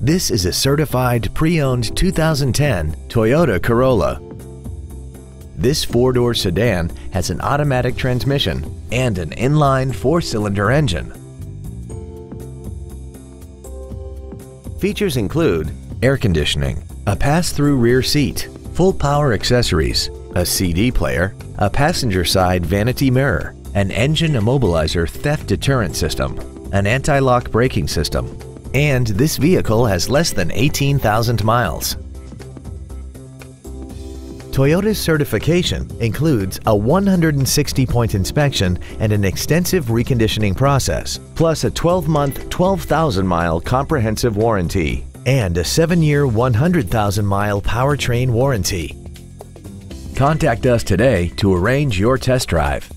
This is a certified pre-owned 2010 Toyota Corolla. This four-door sedan has an automatic transmission and an inline four-cylinder engine. Features include air conditioning, a pass-through rear seat, full power accessories, a CD player, a passenger side vanity mirror, an engine immobilizer theft deterrent system, an anti-lock braking system, and this vehicle has less than 18,000 miles. Toyota's certification includes a 160-point inspection and an extensive reconditioning process, plus a 12-month, 12,000-mile comprehensive warranty and a 7-year, 100,000-mile powertrain warranty. Contact us today to arrange your test drive.